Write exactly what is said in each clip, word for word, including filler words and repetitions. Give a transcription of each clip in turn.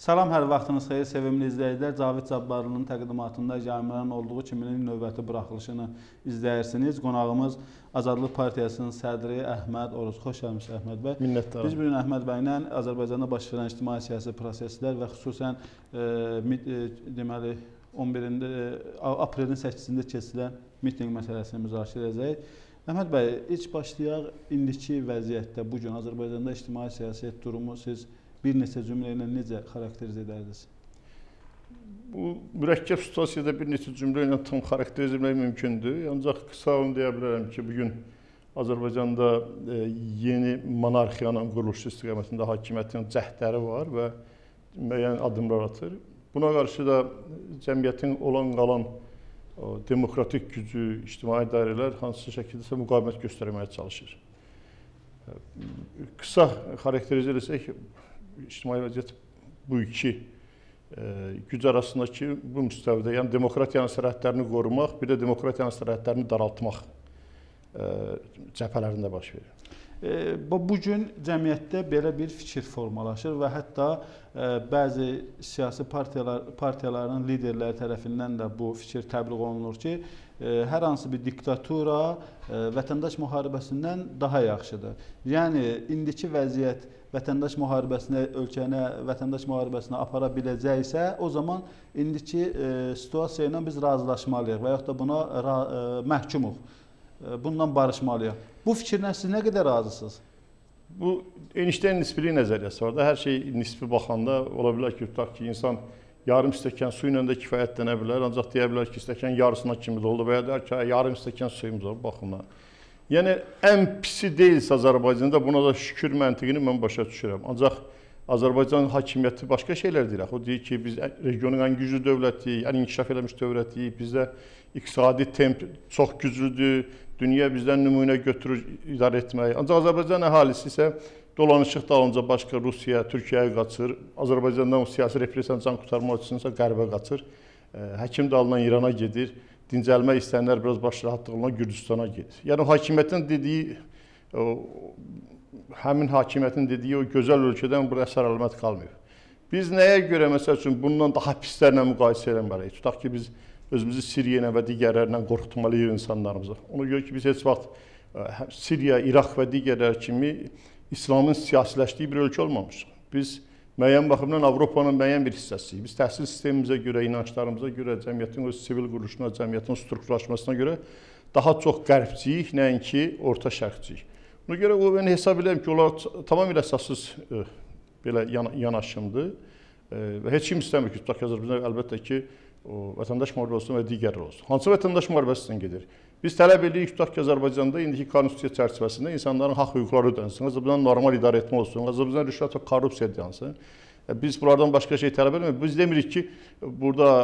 Salam, hər vaxtınız xeyir, sevimli izləyicilər. Cavid Cabarlının təqdimatında cəmilərin olduğu kimi növbəti buraxılışını izləyirsiniz. Qonağımız Azadlıq Partiyasının sədri Əhməd Oruc. Xoş gəlmişsiniz Əhməd bəy. Minnətdaram. Biz bugün Əhməd bəylə Azərbaycanda baş verən ictimai siyasi proseslər və xüsusən e, deməli on birində aprelin səkkizində keçirilən mitinq məsələsini müzakirə edəcəyik. Əhməd bəy, ilk başlayaq, indiki vəziyyətdə bu gün Azərbaycanda ictimai siyasət durumu siz bir neçə cümlə ilə necə xarakterizə edərdiniz? Bu mürəkkəb situasiyada bir neçə cümlə ilə tam xarakterizə etmək mümkündür. Ancaq qısa onu deyə bilərəm ki, bugün Azərbaycanda yeni monarxiyanın quruluşu istiqamətində hakimiyyətin cəhdləri var və müəyyən addımlar atır. Buna qarşı da cəmiyyətin olan qalan demokratik gücü, ictimai dairələr hansı şəkildəsə müqavimət göstərməyə çalışır. Qısa xarakterizə etsək, İctimai vəziyyət bu iki e, güc arasındakı bu müstəvidə, yəni demokratiyanın sərhədlərini qorumaq, bir də demokratiyanın sərhədlərini daraltmaq e, cəbhələrində baş verir. E, bu gün cəmiyyətdə belə bir fikir formalaşır və hətta e, bəzi siyasi partiyalar, partiyaların liderləri tərəfindən də bu fikir təbliğ olunur ki, e, hər hansı bir diktatura e, vətəndaş müharibəsindən daha yaxşıdır. Yəni indiki vəziyyət vətəndaş müharibəsinə, ölkənə vətəndaş müharibəsinə apara biləcəksə, o zaman indiki e, situasiya ilə biz razılaşmalıyıq və yaxud da buna ra, e, məhkumuq, e, bundan barışmalıyıq. Bu fikirlə siz nə qədər razısınız? Bu, Enişteyn nisbili nəzəriyyəsi var da, hər şey nisbi baxanda ola bilər ki, tutaq ki, insan yarım stəkan su ilə də kifayətlənə bilər, ancaq deyə bilər ki, stəkan yarısına kimi doldu və ya deyər ki, yarım stəkan suyumuz var, baxımdan. Yəni, ən pisi deyilsə Azərbaycanda, buna da şükür məntiqini mən başa düşürəm. Ancaq Azərbaycan hakimiyyəti başqa şeylər deyir. O deyir ki, biz regionun ən güclü dövləti, ən inkişaf eləmiş dövləti, bizdə iqtisadi temp çox güclüdür, dünya bizdən nümunə götürür idarə etməyi. Ancaq Azərbaycan əhalisi isə dolanışıq dalınca başqa Rusiya, Türkiyəyə qaçır, Azərbaycandan siyasi represiyadan can qurtarmaq üçün isə qərbə qaçır, həkim dalından İrana gedir. Dincəlmək istəyənlər biraz baş rahatlığına Gürcüstana gedir. Yəni, hakimiyyətin dediyi, o, həmin hakimiyyətin dediyi o gözəl ölkədən buraya əsər-əlamət qalmıyor. Biz nəyə görə, məsəl üçün, bundan daha pislərlə müqayisə eləməliyik? Tutaq ki, biz özümüzü Siriya ilə və digərlərlə qorxutmalıyıq insanlarımıza. Ona görə ki, biz heç vaxt Siriya, İraq və digərlər kimi İslamın siyasiləşdiyi bir ölkə olmamışıq. Biz müəyyən baxımdan Avropanın müəyyən bir hissəsiyik. Biz təhsil sistemimizə görə, inanclarımıza görə, cəmiyyətin öz sivil quruluşuna, cəmiyyətin strukturlaşmasına görə daha çox qərbciyik, nəinki orta şərqciyik. Buna görə o, mən hesab edirəm ki, onlar tamamilə əsasız e, belə yan, yanaşımdır. E, və heç kim istəmir ki, tutaq ki, Azərbaycan əlbəttə ki, o, vətəndaş müharibəsi və digərlər olsun. Hansı vətəndaş müharibəsindən gedir? Biz tələb edirik, tutaq ki, Azərbaycanda indiki konstitusiya çərçivəsində insanların haq hüquqları ödənsin, Azərbaycan normal idarə etmə olsun, Azərbaycan rüşvət və korrupsiya dayansın. Biz bunlardan başqa şey tələb etmirik. Biz demirik ki, burada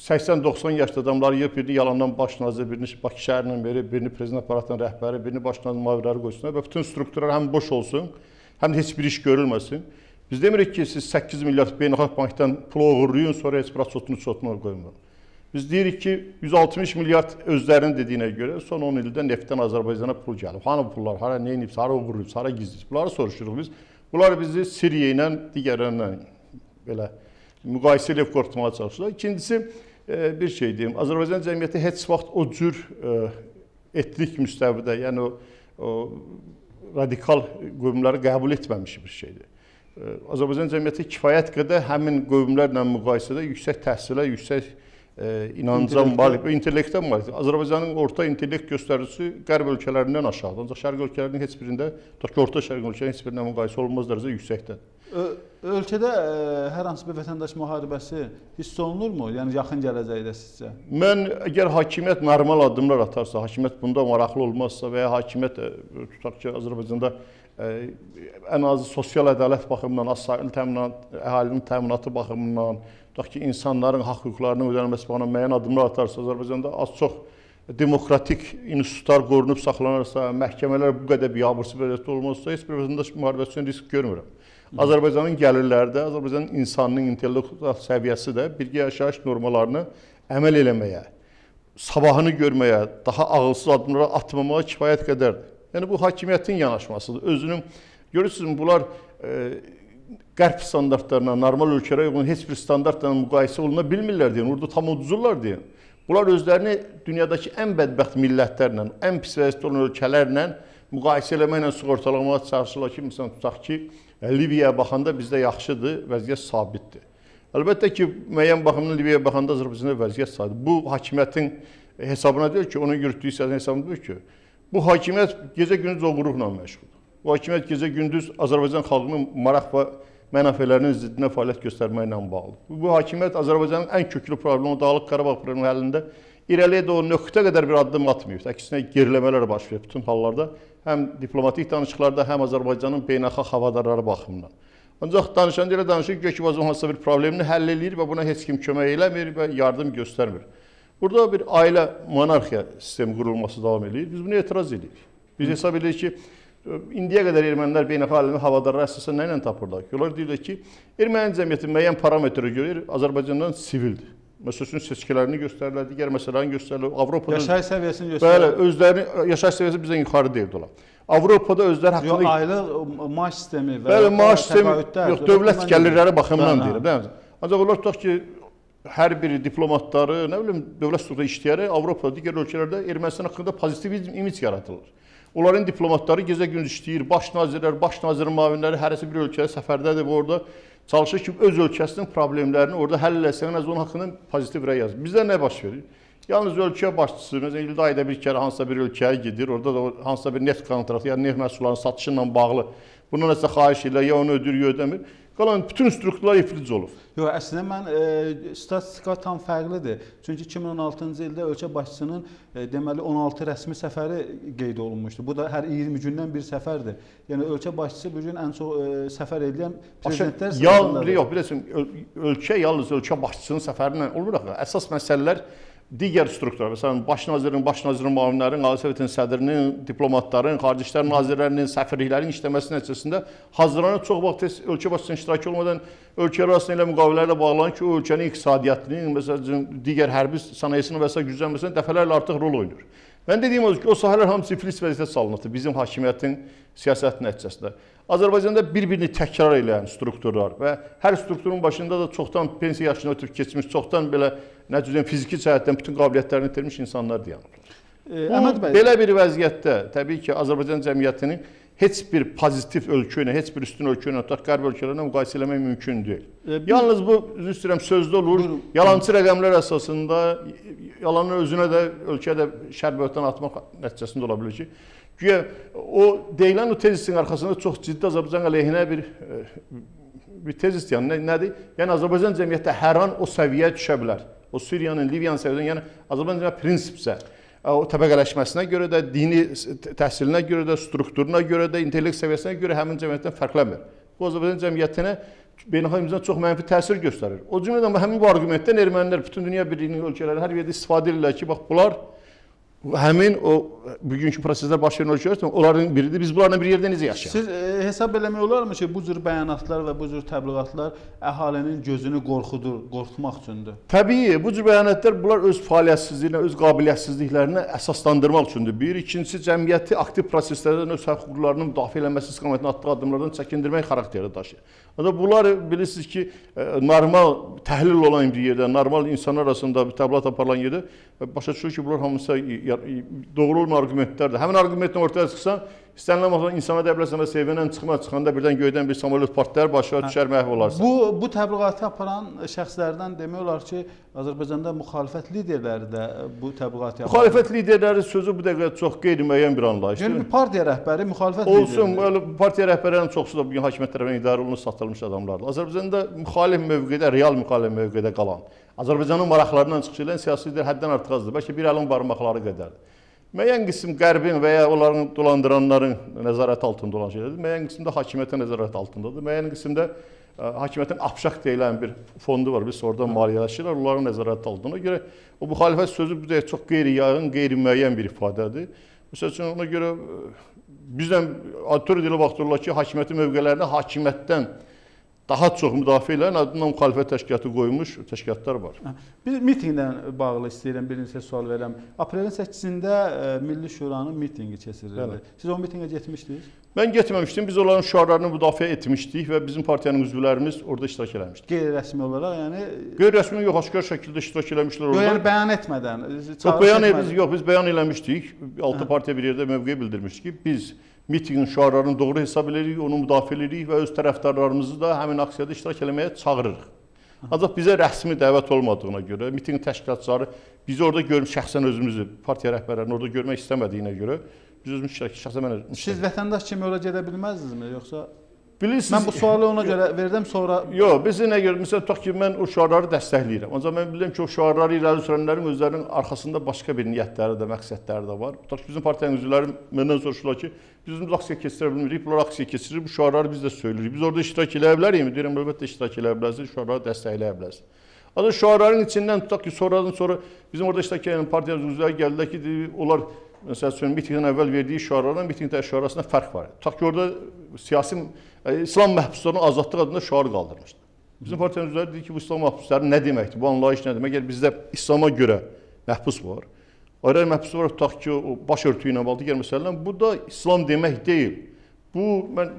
səksən doxsan yaşlı adamları yığıb birini yalandan baş nazir, birini Bakı şəhərinin meri, birini prezident aparatının rəhbəri, birini baş nazir maviləri qoysunlar və bütün strukturlar həm boş olsun, həm də heç bir iş görülməsin. Biz demirik ki, siz səkkiz milyard beynəlxalq bankdan pul oğurlayın, sonra heç bura çotunu çotunu qoymayın. Biz deyirik ki, yüz altmış milyard özlərinin dediyinə görə son on ildə neftdən Azərbaycana pul gəlib. Hanı pullar, hara neyinibsə, hara uğurluyubsə, hara gizliyibsə, bunları soruşuruq biz. Bunlar bizi Siriya ilə, digərlərlə belə müqayisə edib qorxutmağa çalışırlar. İkincisi, bir şey deyim, Azərbaycan cəmiyyəti heç vaxt o cür etnik müstəvidə, yəni o, o radikal qövmləri qəbul etməmiş bir şeydir. Azərbaycan cəmiyyəti kifayət qədər həmin qövmlərlə müqayisədə yüksək təhsilə, yüksək E, inanca malik və intellektə malikdir. Azərbaycanın orta intellekt göstəricisi qərb ölkələrindən aşağıdır. Ancaq şərq ölkələrinin heç birində, tutaq ki, orta şərq ölkələrinin heç birində müqayisə olunmaz dərəcə yüksəkdir. Ölkədə e, hər hansı bir vətəndaş müharibəsi hiss olunurmu? Yəni yaxın gələcəkdə sizcə? Mən əgər hakimiyyət normal addımlar atarsa, hakimiyyət bunda maraqlı olmazsa və ya hakimiyyət e, tutaq ki, Azərbaycanda e, ən azı sosial ədalət baxımından, az sayılı təminat, əhalinin təminatı baxımından, tutaq ki, insanların haqq hüquqlarının ödənilməsi baxımından müəyyən addımlar atarsa, Azərbaycanda az çox demokratik institutlar qorunub saxlanarsa, məhkəmələr bu qədər biabırçı vəziyyətdə olmazsa, heç bir vətəndaş müharibəsi üçün risk görmürəm. Azərbaycanın gəlirləri də, Azərbaycanın insanının intellektual səviyyəsi də birgə yaşayış normalarını əməl eləməyə, sabahını görməyə, daha ağılsız addımlara atmamağa kifayət qədərdir. Yəni bu hakimiyyətin yanaşmasıdır. Özünün, görürsünüz, bunlar e, qərb standartlarına, normal ölkələrə uyğun heç bir standartla müqayisə oluna bilmirlər deyən, orada tam uduzurlar deyən. Bunlar özlərini dünyadakı ən bədbəxt millətlərlə, ən pis vəziyyətdə olan ölkələrlə müqayisə eləməklə sığortalamağa çalışırlar ki, misal tutaq ki, Liviyaya baxanda bizdə yaxşıdır, vəziyyət sabitdir. Əlbəttə ki, müəyyən baxımdan Liviyaya baxanda Azərbaycanda vəziyyət sabitdir. Bu, hakimiyyətin hesabına deyil ki, onun yürütdüyü siyasətin hesabına deyil ki, bu hakimiyyət gecə-gündüz oğurluqla məşğuldur. Bu hakimiyyət gecə-gündüz Azərbaycan xalqının maraq və mənafelərinin ziddinə fəaliyyət göstərməklə bağlı. Bu hakimiyyət Azərbaycanın ən köklü problemi, Dağlıq Qarabağ problemi həllində irəliyə doğru nöqtə qədər bir addım atmıyor. Əksinə geriləmələr baş verir bütün hallarda, həm diplomatik danışıqlarda, həm Azərbaycanın beynəlxalq havadarları baxımından. Ancaq danışanda elə danışır ki, Gökbazov hansısa bir problemini həll eləyir və buna heç kim kömək eləmir və yardım göstərmir. Burada bir ailə monarxiya sistemi qurulması davam edir. Biz buna etiraz edirik. Biz hesab edirik ki, indiyə qədər ermənilər beynəlxalq havadarları əsasən nə ilə tapırlar? Onlar deyirlər ki, erməni cəmiyyəti müəyyən parametrə görə Azərbaycandan sivildir. Məsələn, seçkilərini göstərirlər, digər məsələlərini göstərirlər. Avropada yaşayış səviyyəsini göstərirlər. Bəli, özlərini yaşayış səviyyəsi bizdən yuxarı deyirlər. Avropada özləri haqqında aylıq maaş sistemi və bəli, maaş sistemi yox, dövlət gəlirləri baxımından deyirəm. Ancaq onlar tutaq ki, hər biri diplomatları, nə bilim, dövlət strukturunda işləyərək Avropada, digər ölkələrdə Ermənistan haqqında pozitiv imic yaradılır. Onların diplomatları gecə-gündüz işləyir, baş nazirlər, baş nazir müavinləri hərəsi bir ölkəyə səfərdədir və orada çalışır ki, öz ölkəsinin problemlərini orada həll eləsən, onun haqqında pozitiv rəy yazır. Bizdə nə baş verir? Yalnız ölkə başçısı, məsələn, ildə ayda bir kərə hansısa bir ölkəyə gedir, orada da hansısa bir neft kontratı, yəni neft məhsullarının satışı ilə bağlı buna nəsə xahiş edirlər, ya onu ödür, ya ödəmir. Qalan bütün strukturlar iflic olub. Yox, əslində mən e, statistika tam fərqlidir. Çünki iki min on altıncı ildə ölkə başçısının e, deməli on altı rəsmi səfəri qeyd olunmuşdu. Bu da hər iyirmi gündən bir səfərdir. Yəni ölkə başçısı bu gün ən çox e, səfər edən prezidentlər sırasındadır. Yox, bilirsən, ölkə yalnız ölkə başçısının səfərindən olmuraq. Əsas məsələlər digər strukturlar, məsələn, baş nazirin, baş nazirin müavinlərinin, Ali Sovetin sədrinin, diplomatların, xarici işlər nazirlərinin, səfirliklərin işləməsi nəticəsində hazırlanan çox vaxt ölkə başçısının iştirakı olmadan ölkə arasında ilə müqavilələrlə bağlanan ki, o ölkənin iqtisadiyyatının, məsələn, digər hərbi sənayesinin və s. güclənməsində dəfələrlə artıq rol oynayır. Mən dediyim odur ki, o sahələr hamısı iflis vəziyyətə salınıbdır bizim hakimiyyətin siyasət nəticəsində. Azərbaycanda bir-birini təkrar eləyən strukturlar və hər strukturun başında da çoxdan pensiya yaşına ötüb keçmiş, çoxdan belə nəcüzən fiziki cəhətdən bütün qabiliyyətlərini itirmiş insanlar dayanır. E, Bu, belə bir vəziyyətdə təbii ki, Azərbaycan cəmiyyətini heç bir pozitiv ölkə ilə, heç bir üstün ölkə ilə, tutaq qərb ölkələrlə müqayisə eləmək mümkün deyil. E, Yalnız bu, üzr istəyirəm, sözdə olur, buyurun, yalançı rəqəmlər əsasında, yalanın özünə də, ölkəyə də şərbətdən atmaq nəticəsində ola bilir ki, güya o deyilən o tezisin arxasında çox ciddi Azərbaycan əleyhinə bir, bir tezis, yəni nədir? Yəni Azərbaycan cəmiyyətdə hər an o səviyyəyə düşə bilər. O Suriyanın, Liviyanın səviyyədən, yəni Azərbaycan cəmiyyət prinsipsə, o təbəqələşməsinə görə də, dini təhsilinə görə də, strukturuna görə də, intellekt səviyyəsinə görə həmin cəmiyyətdən fərqlənmir. Bu Azərbaycan cəmiyyətinə beynəlxalq imzada çox mənfi təsir göstərir. O cümlədən həmin bu arqumentdən ermənilər bütün dünya birliyinin ölkələri hər yerdə istifadə edirlər ki, bax bunlar həmin o bugünkü proseslər baş verən ölkələr, onların biridir. Biz bunlarla bir yerdə necə yaşayaq? Siz e, hesab eləmək olarmı ki, bu cür bəyanatlar və bu cür təbliğatlar əhalinin gözünü qorxudur, qorxutmaq üçündür? Təbii, bu cür bəyanatlar bunlar öz fəaliyyətsizliyinə, öz qabiliyyətsizliklərini əsaslandırmaq üçündür. Bir, ikincisi cəmiyyəti aktiv proseslərdən öz hüquq hüquqlarının müdafiə edilməsi istiqamətində atdığı addımlardan çəkindirmək xarakteri daşıyır. Ancaq bunlar bilirsiniz ki, normal təhlil olan bir yerdə, normal insanlar arasında bir təbliğat aparılan yerdə başa düşür ki, bunlar hamısı doğru olma arqumentlərdir. Həmin arqumentlə ortaya çıxsan, istənilən vaxtdan insana deyə bilərsən və sevinən çıxma, çıxanda birdən göydən bir samolyot partlayar, başa düşər, məhv olarsan. Bu, bu təbliğatı aparan şəxslərdən demək olar ki, Azərbaycanda müxalifət liderləri də bu təbliğatı aparır. Müxalifət liderləri sözü bu dəqiqə çox qeyri-müəyyən bir anlayışdır. Yəni, partiya rəhbəri müxalifət lideridir. Olsun, partiya rəhbərlərinin çoxusu da bugün hakimiyyət tərəfindən idarə olunub satılmış adamlardır. Azərbaycanda müxalif mövqedə, real müxalif mövqedə qalan, Azərbaycanın maraqlarından çıxış edən siyasi lider həddən artıq azdır. Bəlkə bir əlin barmaqları qədərdir. Müəyyən qism qərbin və ya onların dolandıranların nəzarət altında olan şeylərdir. Müəyyən qism də hakimiyyətin nəzarət altındadır. Müəyyən qism də hakimiyyətin apşaq deyilən bir fondu var. Biz oradan maliyyələşirlər, onların nəzarət altında. Ona görə o müxalifət sözü bu da çox qeyri-yağın, qeyri-müəyyən bir ifadədir. Məsəl üçün ona görə bizdən auditoriya dilə baxdırırlar ki, hakimiyyətin mövqələrinə hakimiyyətdən daha çox müdafiə eləyən adından müxalifət təşkilatı qoymuş təşkilatlar var. Bir mitinqlə bağlı istəyirəm, birinci sual verəm. aprelin səkkizində Milli Şuranın mitinqi keçirildi. Siz o mitinqə getmişdiniz? Mən getməmişdim. Biz onların şüarlarını müdafiə etmişdik və bizim partiyanın üzvlərimiz orada iştirak eləmişdi. Qeyri-rəsmi olaraq, yəni... Qeyri-rəsmi yox, aşkar şəkildə iştirak eləmişlər orada. Yox, bəyan etmədən, çağırış etmədən. Yox, biz bəyan eləmişdik. Altı partiya bir yerdə mövqe bildirmişdik ki, biz mitingin şüarlarını doğru hesab edirik, onu müdafiə edirik və öz tərəfdarlarımızı da həmin aksiyada iştirak eləməyə çağırırıq. Ancaq bizə rəsmi dəvət olmadığına görə, miting təşkilatçıları bizi orada görmək, şəxsən özümüzü, partiya rəhbərlərini orada görmək istəmədiyinə görə, biz özümüz iştirak, şəxsən mən özümüz. Siz vətəndaş kimi oraya gedə bilməzdinizmi, yoxsa? Bilirsiniz, mən bu sualı ona görə verdim, sonra... Yox, biz nə görə, məsələn, tutaq ki, mən o şüarları dəstəkləyirəm. Ancaq mən bilirəm ki, o şüarları irəli sürənlərin özlərinin arkasında başqa bir niyyətləri də, məqsədləri də var. Tutaq ki, bizim partiyanın üzvləri məndən soruşurlar ki, biz bunu aksiya keçirə bilmirik, bunlar aksiya keçirir, bu şüarları biz də söyləyirik. Biz orada iştirak eləyə bilərikmi? Deyirəm, əlbəttə iştirak eləyə bilərsiniz, şüarları dəstəkləyə bilərsiniz. Ancaq şüarların içindən tutaq ki, sonradan sonra bizim orada iştirak eləyən partiyanın üzvləri gəldilər ki, onlar məsələn, mitingdən əvvəl verdiyi şüarlarla mitingdə şüar arasında fərq var. Tutaq ki, orada siyasi, İslam məhbuslarının azadlıq adında şüar qaldırmışdı. Bizim partiyanın üzvləri dedi ki, bu İslam məhbusları nə deməkdir, bu anlayış nə demək? Əgər bizdə İslama görə məhbus var, ayrı məhbus var, tutaq ki, o baş örtüyü ilə bağlı, məsələn, bu da İslam demək deyil. Bu,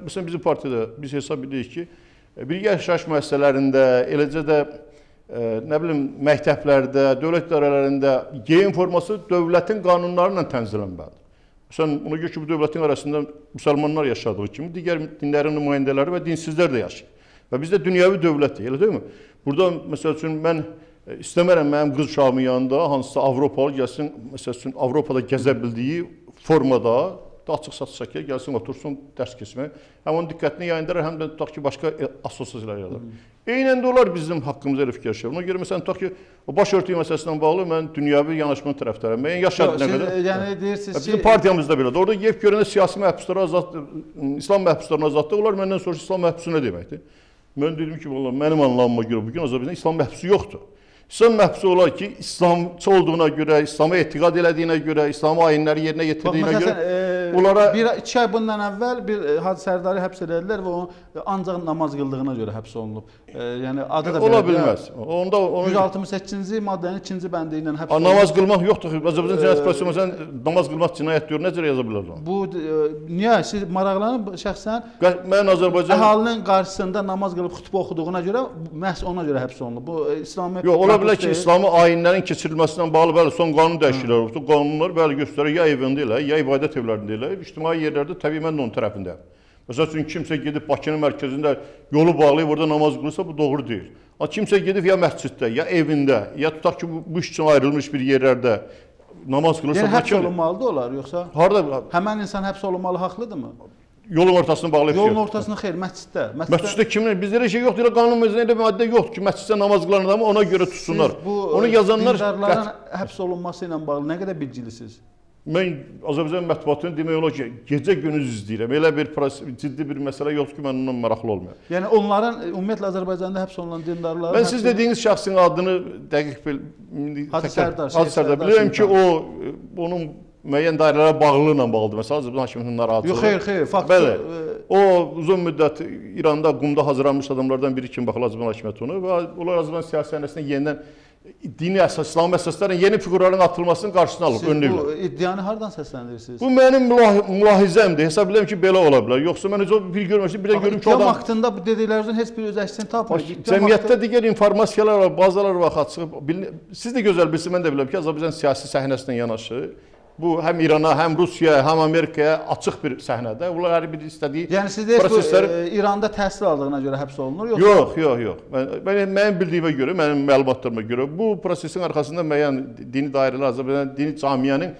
məsələn, bizim partiyada biz hesab edirik ki, birgə yaşayış müəssisələrində, eləcə də nə bilim, məktəblərdə, dövlət idarələrində geyim forması dövlətin qanunlarıyla tənzimlənməlidir. Məsələn, ona görə ki, bu dövlətin arasında müsəlmanlar yaşadığı kimi, digər dinlərin nümayəndələri və dinsizlər də yaşayır. Və bizdə dünyəvi dövlətdir, elə deyilmi? Burada, məsəl üçün, mən istəmərəm mənim qız uşağımın yanında hansısa Avropalı gəlsin, məsəl üçün, Avropada gəzə bildiyi formada da açıq-saçıq şəkildə gəlsin, otursun, dərs keçmək. Həm onun diqqətini yayındırır, həm də tutaq ki, başqa asosiyalar yaradırlar. Eynən də onlar bizim haqqımıza elə fikir şey. Ona görə, məsələn, tutaq ki, baş örtüyü məsələsindən bağlı mən dünyavi yanaşmanın tərəfdarıyam. Mən yaşa dinə qədər. Yəni, deyirsiniz ki... Bizim partiyamızda belədir. Orada yeyib görəndə siyasi məhbusları azadlıq, İslam məhbuslarını azadlıq, onlar məndən soruş, İslam məhbusu nə deməkdir? Mən dedim ki, mənim anlamıma görə bugün Azərbaycanda İslam məhbusu yoxdur. İslam məhbusu olar ki, İslamçı olduğuna görə, İslama etiqad elədiyinə görə, İslam ayinləri yerinə yetirdiyinə görə onlara... İki ay bundan əvvəl bir Hacı Sərdarı həbs elədilər və ancaq namaz qıldığına görə həbs olunub. Yəni, adı da belə bilməz. yüz altmış səkkizinci maddənin ikinci bəndi ilə həbs olunub. Namaz qılmaq yoxdur. Azərbaycan Cinayət Prosesi namaz qılmaq cinayət deyir. Necə yaza bilər onu? Bu, niyə? Siz maraqlanıb şəxsən əhalinin qarşısında namaz qılıb xütbə oxuduğuna görə, məhz ona görə həbs olunub. Ola bilər ki, İslamı ayinlərin keçirilməsindən bağlı, bəli, son qanun dəyişiklikləri olubdur. Qanunlar bəli göstərir, ya evində elə, ya ibadət evlərində elə, ictimai yerlərdə təbii mən də onun tərəfindəyəm. Məsəl üçün, kimsə gedib Bakının mərkəzində yolu bağlayıb, orada namaz qılırsa, bu doğru deyil. Kimsə gedib ya məsciddə, ya evində, ya tutaq ki, bu iş üçün ayrılmış bir yerlərdə namaz qılırsa... Yəni, həbs olunmalıdır olar, yoxsa? Harada? Həmən insan həbs olunmalı haqlıdır mı? Yolun ortasını bağlayıb yox. Yolun ortasını xeyr, məsciddə. Məsciddə kimin? Bizdə elə şey yoxdur, elə qanun məclisində elə bir maddə yoxdur ki, məsciddə namaz qılan adamı ona görə tutsunlar. Siz bu dindarların həbs olunması ilə bağlı nə qədər bilgilisiniz? Mən Azərbaycan mətbuatını demək olar ki, gecə gündüz izləyirəm. Elə bir ciddi bir məsələ yoxdur ki, mən ondan maraqlı olmayam. Yəni onların, ümumiyyətlə Azərbaycanda həbs olunan dindarların... Mən siz dediyiniz şəxsin adını dəqiq bilir. Hacı Sərdar. Bilirəm ki, onun... müəyyən dairələrə bağlılığıyla bağlıdır. Məsələn, Azərbaycan hakimiyyətinin narahatlığı. Yox, xeyr, xeyr, faktor... O, uzun müddət İranda qumda hazırlanmış adamlardan biri kimi baxılır Azərbaycan hakimiyyəti onu və onlar Azərbaycan siyasi ənəsində yenidən dini əsas, İslami əsaslarla yeni figurların atılmasının qarşısını alıb, önləyirlər. Siz bu iddianı hardan səsləndirirsiniz? Bu mənim mülahizəmdir. Hesab edirəm ki, belə ola bilər. Yoxsa mən heç o bir görməmişdim, bir də görüm ki, adam... İddiam haqqında bu dediklərinizin heç bir öz əksini tapmır. Cəmiyyətdə digər informasiyalar var, bazalar var, xatçı bu həm İrana, həm Rusiyaya, həm Amerikaya açıq bir səhnədə. Bunlar hər bir istədiyi proseslər... Yəni, siz deyək ki, İranda təhsil aldığına görə həbs olunur, yoxsa? Yox, yox, yox. Mənim bildiyimə görə, mənim məlumatlarıma görə bu prosesin arxasında müəyyən dini dairələr, Azərbaycan dini camiyyənin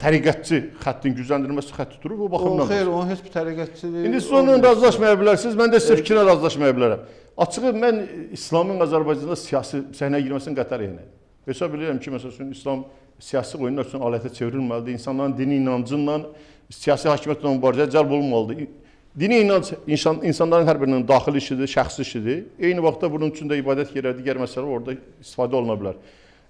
təriqətçi xəttin gücləndirilməsi xətti durur, bu baxımdan... O, xeyr, onun heç bir təriqətçidir... İndi siz onunla razılaşmaya bilərsiniz, mən də sizə fikrinə razılaşmaya bilərəm. Açığı, mən İslamın Azərbaycanda siyasi səhnəyə girməsini qətər eynəyəm. Hesab edirəm ki, məsələn, İslam siyasi qoyunlar üçün alətə çevrilməlidir, insanların dini inancıyla, siyasi hakimiyyətlə mübarizəyə cəlb olunmalıdır. Dini inanc insanların hər birinin daxili işidir, şəxsi işidir. Eyni vaxtda bunun üçün də ibadət yerləri, digər məsələ orada istifadə oluna bilər.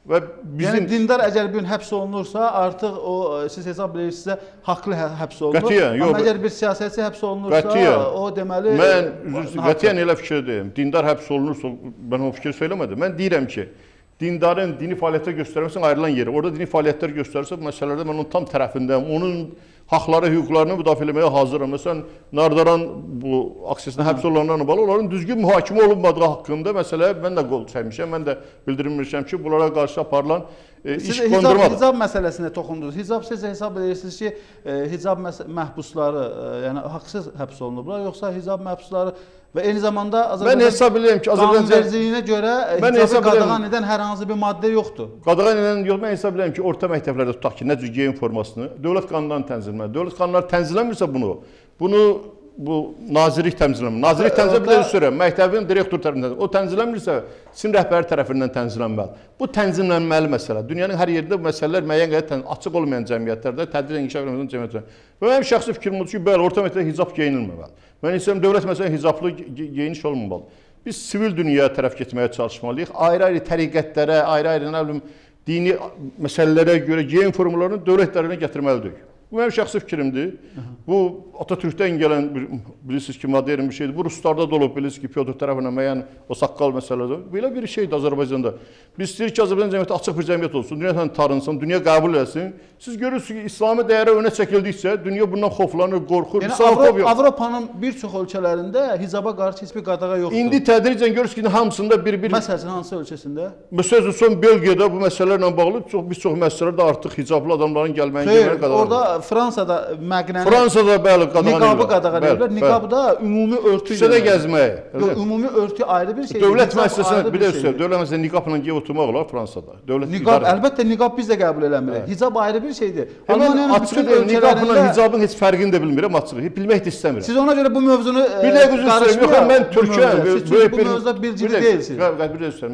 Və bizim... Yəni dindar əgər bir gün həbs olunursa, artıq o siz hesab edirsinizsə haqlı həbs olunur. Qətiyyən, yox. Amma əgər bir siyasətçi həbs olunursa, qətiyyən, o deməli mən qətiyyən elə fikirdəyəm. Dindar həbs olunursa, mən o fikir söyləmədim. Mən deyirəm ki, dindarın dini fəaliyyətlər göstərməsin ayrılan yeri. Orada dini fəaliyyətlər göstərirsə bu məsələlərdə mən onun tam tərəfindəyəm. Onun haqları, hüquqlarını müdafiə eləməyə hazıram. Məsələn, Nardaran bu aksiyasına həbs olunanlarla bağlı onların düzgün mühakimə olunmadığı haqqında məsələyə mən də qol çəkmişəm. Mən də bildirilmişəm ki, bunlara qarşı aparılan e, iş qondurmadır. Siz hicab məsələsinə toxundunuz. Hicab siz hesab edirsiniz ki, e, hicab məhbusları, e, yəni haqsız həbs olunublar, yoxsa hicab məhbusları və eyni zamanda Azərbaycan qanunvericiliyinə görə hicabı qadağan edən hər hansı bir maddə yoxdur. Qadağan edən yox, mən hesab edirəm ki, orta məktəblərdə tutaq ki, nə cür geyim formasını dövlət qanunundan tənzimlənir. Dövlət qanunları tənzimləmirsə bunu, bunu bu nazirlik tənzimlənir. Nazirlik tənzimlənir, sürəm, məktəbin direktor tərəfindən. O tənzimlənmirsə, sin rəhbəri tərəfindən tənzimlənməli. Bu tənzimlənməli məsələ. Dünyanın hər yerində bu məsələlər müəyyən qədər açıq olmayan cəmiyyətlərdə tədricən inkişaf etməsinin cəmiyyətləri. Və mənim şəxsi fikrim odur ki, bəli, orta məktəbdə hicab geyinilməməli. Mən istəyirəm dövlət məsələn hicablı geyiniş olmamalı. Biz sivil dünyaya tərəf getməyə çalışmalıyıq. Ayrı-ayrı təriqətlərə, ayrı-ayrı nə bilim dini məsələlərə görə geyim formalarını dövlət idarəsinə gətirməlidir. Bu mənim şəxsi fikrimdir. Bu Atatürkdən gələn bir, bilirsiniz ki, maddi bir şeydir. Bu Ruslarda da olub, bilirsiniz ki, Pyotr tərəfindən müəyyən o saqqal məsələləri. Belə bir şeydir Azərbaycanda. Biz istəyirik ki, Azərbaycan cəmiyyəti açıq bir cəmiyyət olsun, dünya tanınsın, dünya qəbul etsin. Siz görürsünüz ki, İslami dəyərə önə çəkildikcə dünya bundan xoflanır, qorxur. Yəni, Avro Avropanın bir çox ölkələrində hicaba qarşı heç bir qadağa yoxdur. İndi tədricən görürsünüz ki, hamısında bir-bir... Məsələn, hansı ölkəsində? Məsələn, son Belqiyada bu məsələlərlə bağlı çox, bir çox məsələlərdə artıq hicablı adamların gəlməyin gəlməyin qadağa. Orada Fransada məqnəni... Fransada bəli qadağa neyirlər. Niqabı qadağa neyirlər. Niqabda ümumi örtü... Küsədə gəzməyi. Ümumi örtü ayrı bir şey. Dövlət məsələsində, bir də üstəyir, dövlət məsələsində niqabla geyə oturmaq olar Fransada. Əlbəttə niqab biz də qəbul eləmirik. Hicab ayrı bir bir şeydir. Hemen açığı deyil, niqabla hicabın heç fərqini də bilmirəm, açığı. Bilmək də istəmirəm. Siz ona görə bu mövzunu qarışmıyor. Mən Türkiyəm. Siz bu mövzuda bircili deyilsiniz.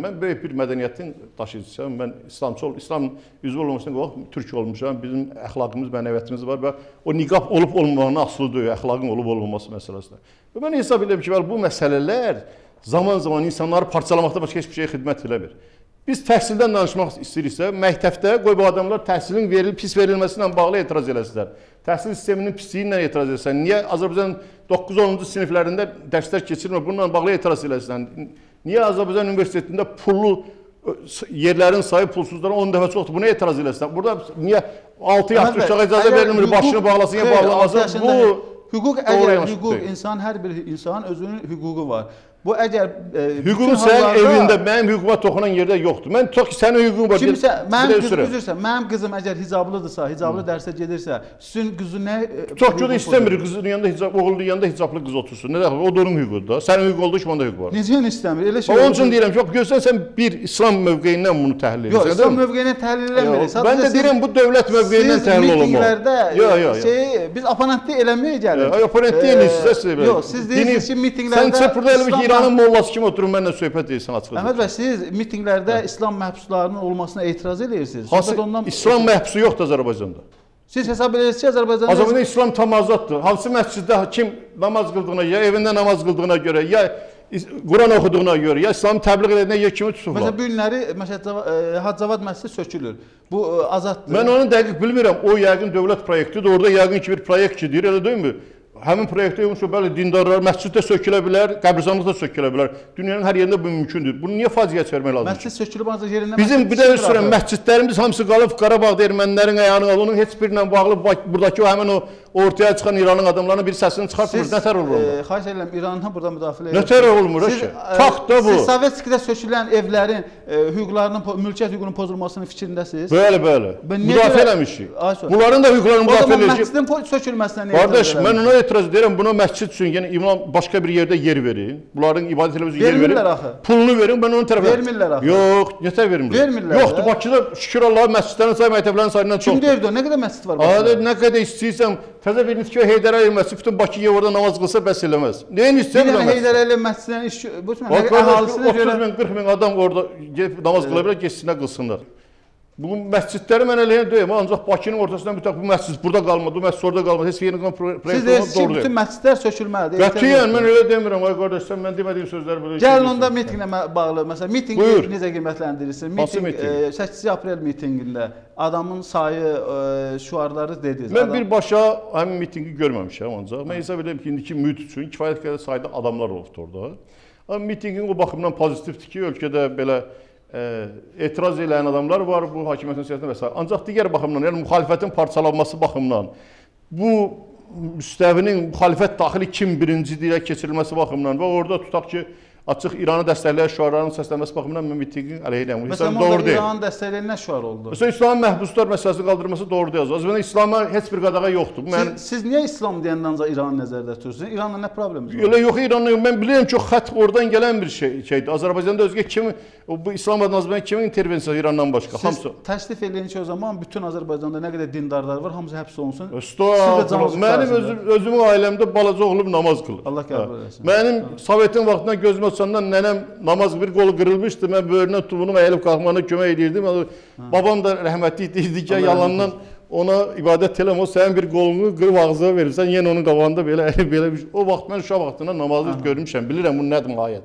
Mən böyük bir mədəniyyətin daşıyıcısıyam. Mən İslamçı olub, İslam üzvü olmasına qoyaq, Türk olmuşam. Bizim əxlaqımız, mənəviyyətimiz var və o niqab olub olmamağına asılıdır, əxlaqın olub olmaması məsələsində. Və mən hesab edirəm ki, bu məsələlər zaman-zaman insanları parçalamaqda başqa heç bir şeye xidmət eləmir. Biz təhsildən danışmaq istəyiriksə, məktəbdə qoy bu adamlar təhsilin verilib, pis verilməsindən bağlı etiraz eləsinlər. Təhsil sisteminin pisliyindən etiraz eləsinlər. Niyə Azərbaycan doqquz on siniflərində dərslər keçirilmir? Bununla bağlı etiraz eləsinlər. Niyə Azərbaycan Universitetində pullu yerlərin sayı pulsuzlara on dəfə çoxdur? Buna etiraz eləsinlər. Burada niyə altı yaş uşağa icazə verilmir, başını bağlasın, ya bağlamaz? Bu hüquq, əgər hüquq, insan, hər bir insan özünün hüququ var. Bu əgər hüququn sənin evində, mənim hüququma toxunan yerdə yoxdur. Mən çox ki, sənin hüququn var. Kimsə, mənim qızım əgər hicablıdırsa, hicablı dərsə gedirsə, sizin qızına... Çox ki, o da istəmir, qızın yanında, oğulun yanında hicablı qız otursun. O da onun hüququdur da. Sənin hüquq olduğu üçün onda hüquq var. Necə yəni istəmir? Onun üçün deyirəm ki, görsən, sən bir İslam mövqeyindən bunu təhlil edirsən. Yox, İslam mövqeyindən təhlil eləmirik. Ben də deyirəm, bu dövlət mövqeyindən təhlil olunmalı. Biz aparentli eləməyə gəlir. İranın mollası kimi oturun, mənlə söhbət edirsən açıq. Əhməd bəy, siz mitinglərdə İslam məhbuslarının olmasına etiraz edirsiniz. İslam məhbusu yoxdur Azərbaycanda. Siz hesab edirsiniz ki, Azərbaycanda... Azərbaycanda İslam tam azaddır. Hansı məsciddə kim namaz qıldığına, ya evində namaz qıldığına görə, ya Quran oxuduğuna görə, ya İslamı təbliğ edinə, ya kimi tutublar. Məsələn, bu günləri Hacavad məscidi sökülür. Bu azaddır. Mən onu dəqiq bilmirəm. O yəqin dövlət proyektidir. Orada yəqin ki, bir proyekt ki, deyir, elə deyilmi? Həmin proyektdə yoxsa bəli dindarlar məsciddə sökülə bilər, qəbristanlıqda sökülə bilər. Dünyanın hər yerində bu mümkündür. Bunu niyə faciəyə çevirmək lazımdır? Məscid sökülüb ancaq yerində. Bizim bir də sürən məscidlərimiz hamısı qalıb Qarabağda ermənilərin ayağına qalıb. Onun heç birinlə bağlı buradakı o həmin o ortaya çıxan İranın adamlarının bir səsini çıxartmır. Nətər olur onda? Xahiş edirəm, İrandan burada müdafiə edin. Nətər olmur ki? Fakt da bu. Siz Sovetskidə sökülən evlərin hüquqlarının, mülkiyyət hüququnun pozulmasının fikrindəsiniz? Bəli, bəli. Müdafiə eləmişik. Bunların da hüquqlarını müdafiə edirik. Məscidin sökülməsinə nə? Qardaş, mən ona etiraz edirəm, buna məscid üçün, yəni imam başqa bir yerdə yer verin, bunların ibadət eləməsi yer verin, pulunu verin, mən onun tərəfə... Vermirlər axı. Yox, nətə vermirlər? Yoxdur, Bakıda şükür Allah, məscidlərin sayı, məktəblərin sayından çoxdur. Kim deyirdi o, nə qədər məscid var? Adə, nə qədər istəyirsəm, təzə veriniz ki, Heydər Əliyev məscidi, bütün Bakıya orada namaz qılsa bəs eləməz. Neyin istəyirəm məscid? Bir dənə Heydər Əliyev məscidlərin iş... otuz min, qırx min adam orada namaz qıla bilər, geçsinlər, qılsınlar. Bugün məscidləri mən eləyən deyim, ancaq Bakının ortasından bir tək bu məscid burada qalmadı, bu məscid orada qalmadı, heç bir yerində proyekt olmadı, doğru deyil. Siz deyirsiniz ki, bütün məscidlər sökülməlidir. Qətiyyən, mən elə demirəm, ay qardaşlar, mən demədiyim sözlər belə... Gəlin onda mitinqlə bağlı, məsələn, mitinqi necə qiymətləndirirsiniz? Hansı mitinq? səkkiz aprel mitinqində adamın sayı, şüarları dediniz. Mən birbaşa həmin mitinqi görməmişəm ancaq. Mən hesab edəm ki, indiki mühit üçün kifayət qədər sayda adamlar olubdur orada. Amma mitinqin o baxımdan pozitivdir ki, ölkədə belə etiraz eləyən adamlar var, bu hakimiyyətin siyasətində və s. Ancaq digər baxımdan, yəni müxalifətin parçalanması baxımdan, bu müstəvinin müxalifət daxili kim birinci dilə keçirilməsi baxımdan və orada tutaq ki, açıq İranı dəstəkləyən şüarlarının səslənməsi baxımından mən mitinqin əleyhinə olmuşam. Məsələn, orada İranın dəstəkləyən şüar oldu? Məsələn, İslamın məhbuslar məsələsini qaldırması doğru deyil. Azərbaycanda İslama heç bir qadağa yoxdur. Siz niyə İslam deyəndə ancaq İranı nəzərdə tutursunuz? İranla nə problemimiz var? Elə yox, İranla yox. Mən bilirəm ki, o xət oradan gələn bir şeydir. Azərbaycanda özgə kimi, bu İslam adına Azərbaycanda kimin intervensiyası İrandan başqa? Siz təşrif edin ki, o zaman bütün Azərbaycanda nə qədər dindarlar var, hamısı həbs olunsun. Östaq, Sondan nənəm namaz bir qolu qırılmışdı, mən böyrünə tubunu əyilib qalxmağına kömək edirdim. Babam da rəhmətlik deyirdi ki, yalandan ona ibadət eləm, o sənin bir qolunu qırıb ağzına verirsən, yenə onun qabağında belə əyilib belə bir şey. O vaxt mən uşaq vaxtında namazı görmüşəm, bilirəm bu nədir ayət.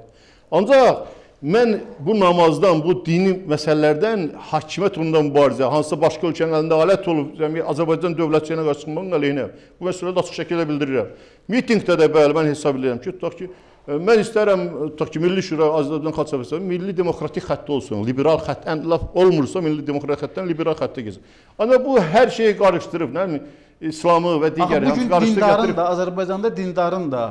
Ancaq mən bu namazdan, bu dini məsələlərdən, hakimiyyət onunla mübarizə, hansısa başqa ölkənin əlində alət olub, Azərbaycan dövlətçiliyinə qarşılığının əleyhinə, bu məsələdə açıq şəkildə bildirirəm. Mitingdə də bəli, mən hesab edirəm ki, tutaq ki, mən istəyirəm, tutaq ki, Milli Şura, Azərbaycan Xalq Cəbhəsi, milli demokratik xəttə olsun, liberal xətt, ən laf olmursa milli demokratik xəttdən liberal xəttə keçsin. Amma bu hər şeyi qarışdırıb, İslamı və digər hamısı qarışdırıb. Bugün dindarın da, Azərbaycanda dindarın da,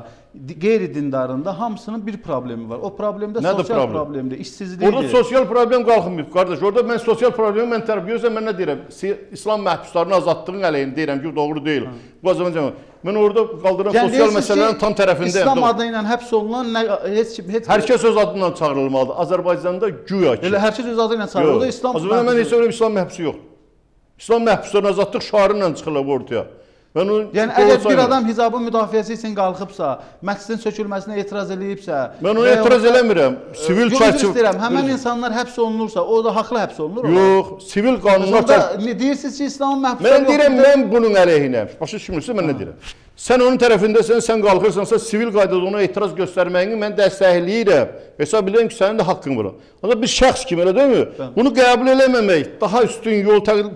qeyri-dindarın da hamısının bir problemi var. O problem də sosial problemdir, işsizlikdir. Orada sosial problem qalxınmıyıb, qardaş. Orada mən sosial problemi mən tərəf görürsəm, mən nə deyirəm? İslam məhbuslarını azadlığın əleyhini deyirəm ki, doğru deyil. Bu Azərbaycan mən orada qaldıran sosial məsələlərin tam tərəfindəyəm. İslam adı ilə həbs olunan hər kəs öz adından çağırılmalıdır. Azərbaycanda güya ki. Elə hər kəs öz adı ilə çağırılır. Azərbaycanda mən heç öyle bir İslam məhbusu yoxdur. İslam məhbuslarına azadlıq şuarı ilə çıxırlar bu ortaya. Yəni, əgər bir adam hicabın müdafiəsi üçün qalxıbsa, məqsidin sökülməsinə etiraz eləyibsə... Mən ona etiraz eləmirəm. Yox, istəyirəm, həmən insanlar həbs olunursa, o da haqlı həbs olunur. Yox, sivil qanunlar... Deyirsiniz ki, İslamın məhbusları... Mən deyirəm, mən bunun əleyhinəm. Başa düşmürsün, mən nə deyirəm? Sən onun tərəfindəsən, sən qalxırsansa, sivil qaydada ona etiraz göstərməyini mən dəstəkləyirəm. Hesab edirəm ki, sənin də haqqın var. Ancaq bir şəxs kimi, elə deyil mi? Bunu qəbul eləməmək, daha üstün yol qəbul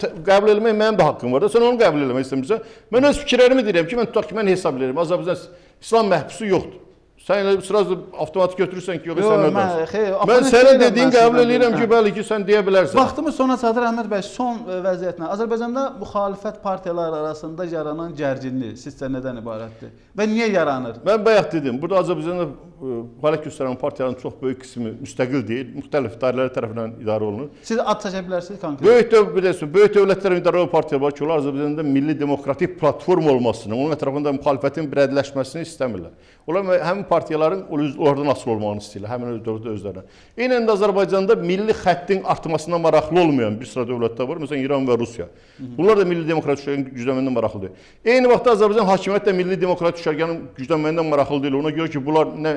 eləmək mənim də haqqım var da, sən onu qəbul eləmək istəmirsən. Mən öz fikirlərimi deyirəm ki, mən tutaq ki, mən hesab edirəm, Azərbaycan İslam məhbusu yoxdur. Sən elə sırası avtomatik götürürsən ki, yox, sən ödəmsin. Mən sənə dediyin qəbul edirəm ki, bəli ki, sən deyə bilərsən. Vaxtımız sona çatır, Əhməd bəy, son vəziyyətlə. Azərbaycanda müxalifət partiyaları arasında yaranan gərginlik sizcə nədən ibarətdir? Və niyə yaranır? Mən bayaq dedim, burada Azərbaycanda fəaliyyət göstərən partiyaların çox böyük qismi müstəqil deyil, müxtəlif dairələr tərəfindən idarə olunur. Siz ad çəkə bilərsiniz konkret? Böyük dövlətlərin idarə olan partiyalar var ki, onlar Azərbaycanda milli demokratik platforma olmasını, onun ətrafında müxalifətin birədləşməsini istəmirlər. Onlar həmin partiyaların oradan asılı olmağını istəyirlər, həmin dövlətdə özlərinə. Eynən də Azərbaycanda milli xəttin artmasına maraqlı olmayan bir sıra dövlətlər var, məsələn, İran və Rusiya. Bunlar da milli demokratik güclənməyindən maraqlı deyil. Eyni vaxtda Azərbaycan hakimiyyət də milli demokratik düşərgənin güclənməyindən maraqlı deyil. Ona görə ki, bunlar nə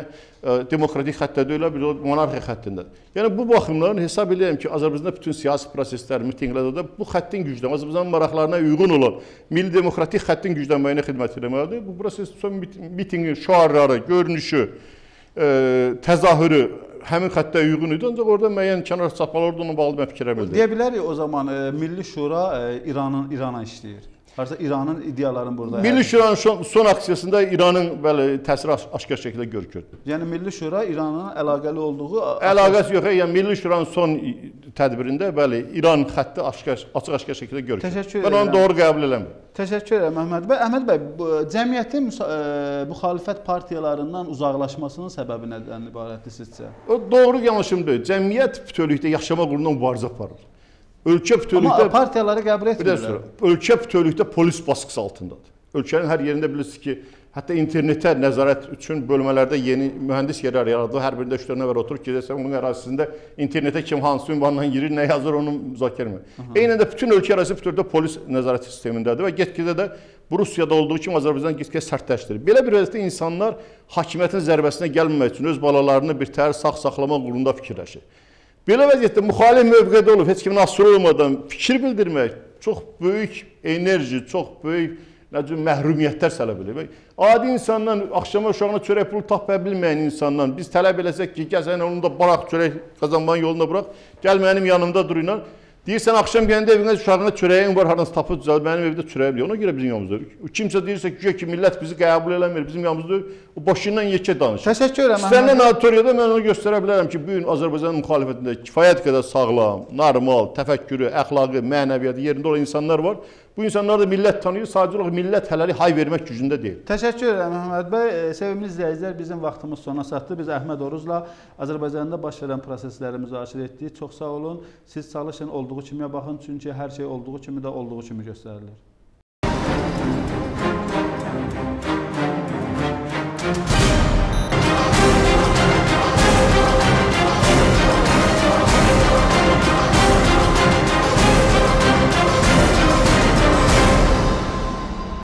demokratik xəttədə elə, bir monarxiya xəttindədir. Yəni, bu baxımların hesab edirəm ki, Azərbaycanda bütün siyasi proseslər, mitinqlərdə də bu xəttin güclənməyi, Azərbaycanın maraqlarına uyğun olan milli demokratik xəttin güclənməyinə xidmət eləməlidir. Bu proses mitinqin şüarları, görünüşü, təzahürü həmin xəttə uyğun idi, ancaq orada müəyyən kənar çatmalar orada ona bağlı mən fikirə bildim. Deyə bilərik o zaman Milli Şura İrana işləyir. Harca İranın iddiaların burada... Milli Şura'nın son aksiyasında İranın təsiri aşkar şəkildə görür. Yəni, Milli Şura İranın əlaqəli olduğu... Əlaqəsi yox, yəni Milli Şura'nın son tədbirində İran xətti açıq-aşkar şəkildə görür. Mən onu doğru qəbul eləmirəm. Təşəkkür edirəm, Əhməd bəy. Əhməd bəy, cəmiyyətin müxalifət partiyalarından uzaqlaşmasının səbəbi nədən ibarətdir sizcə? O, doğru yanlışım deyil. Cəmiyyət bütövlükdə yaşama qurulundan mübarizə aparır. Amma partiyaları qəbul etmirlər. Ölkə bütövlükdə polis baskısı altındadır. Ölkənin hər yerində bilirsiniz ki, hətta internetə nəzarət üçün bölmələrdə yeni mühəndis yerlər yaradılır. Hər birində üç dörd nəfər oturub gedəsən, onun ərazisində internetə kim hansı ünvandan girir, nə yazır, onu müzakirə etmir. Eynən də bütün ölkə ərazisi bütövlükdə polis nəzarət sistemindədir və get-gedə də bu Rusiyada olduğu kimi Azərbaycan get-gedə sərtləşdirir. Belə bir vəziyyətdə insanlar hakimiyyətin zərbəsinə gəlməmək üçün öz balalarını bir təhər sağ-saxlama qurulunda fikirləşir. Belə vəziyyətdə müxalif mövqedə olub, heç kimin asılı olmadan fikir bildirmək çox böyük enerji, çox böyük nəcə, məhrumiyyətlər sələb edir. Adi insandan, axşama uşağına çörək pulu tapa bilməyən insandan biz tələb eləsək ki, gəl sən onu da bıraq, çörək qazanmanın yoluna bıraq, gəl mənim yanımda duruyorlar. Deyirsən, axşam gələndə evinə uşağına çörəyin var, haranız tapı düzəl, mənim evdə çörəyə bilir. Ona görə bizim yanımızda öyrək. Kimsə deyirsə ki, millət bizi qəbul eləmir, bizim yanımızda öyrək. O başından yekə danışır. Təşəkkür edəm. Səndən auditoriyada mən onu göstərə bilərəm ki, bugün Azərbaycanın müxalifətində kifayət qədər sağlam, normal, təfəkkürü, əxlaqı, mənəviyyatı yerində olan insanlar var. Bu insanlar da millət tanıyır, sadəcə olaraq millət hələlik hay vermək gücündə deyil. Təşəkkür edirəm, Əhməd bəy. Sevimli izləyicilər, bizim vaxtımız sona çatdı. Biz Əhməd Orucla Azərbaycanda baş verən prosesləri müzakirə etdik. Çox sağ olun. Siz çalışın, olduğu kimi baxın, çünki hər şey olduğu kimi də olduğu kimi göstərilir.